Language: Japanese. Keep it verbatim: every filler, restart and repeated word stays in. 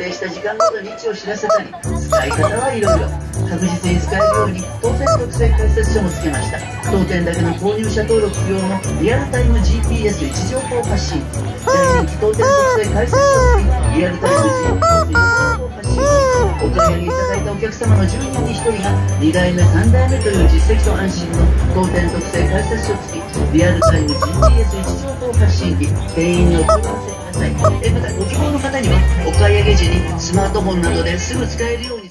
定した時間ごとに位置を知らせたり、使い方はいろいろ。確実に使えるように当店特製解説書もつけました。当店だけの購入者登録用のリアルタイム ジーピーエス 位置情報発信、大人気当店特製解説書リアルタイム ジーピーエス 位置情報発信、お買い上げいただいたお客様のじゅうにんにひとりがにだいめさんだいめという実績と安心の当店特製解説書付きリアルタイム ジーピーエス 位置情報発信機店員のご覧ください。えまたご希望の方にはお買い上げ時にスマートフォンなどですぐ使えるように。